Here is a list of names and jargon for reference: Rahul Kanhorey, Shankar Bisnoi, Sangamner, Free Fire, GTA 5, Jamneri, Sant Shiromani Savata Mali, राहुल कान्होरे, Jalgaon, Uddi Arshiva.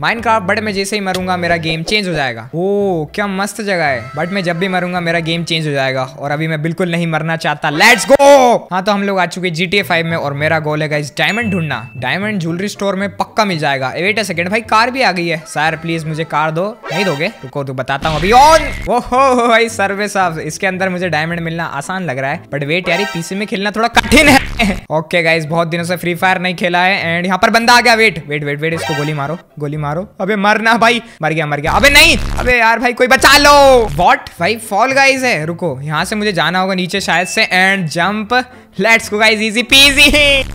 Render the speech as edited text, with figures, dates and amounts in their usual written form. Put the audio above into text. Minecraft but मैं जैसे ही मरूंगा मेरा गेम चेंज हो जाएगा। ओह क्या मस्त जगह है। बट मैं जब भी मरूंगा मेरा गेम चेंज हो जाएगा और अभी मैं बिल्कुल नहीं मरना चाहता। Let's go. हाँ तो हम लोग आ चुके हैं GTA 5 में और मेरा गोल है गाइस डायमंड ढूंढना। डायमंड ज्वेलरी स्टोर में पक्का मिल जाएगा। वेट अ सेकंड, भाई कार भी आ गई है। सर प्लीज मुझे कार दो। नहीं दोगे? रुको तो बताता हूँ अभी। ऑन ओहो भाई सर्वे साहब, इसके अंदर मुझे डायमंड मिलना आसान लग रहा है बट वेट यार पीसी में खेलना थोड़ा कठिन है। ओके गाइस बहुत दिनों से फ्री फायर नहीं खेला है एंड यहाँ पर बंदा आ गया। वेट वेट वेट वेट, इसको गोली मारो गोली मारो। अबे मरना भाई, मर गया मर गया। अबे नहीं, अबे यार भाई कोई बचा लो। व्हाट भाई फॉल गाइस है। रुको यहाँ से मुझे जाना होगा नीचे शायद से and jump. Let's go guys, easy PG.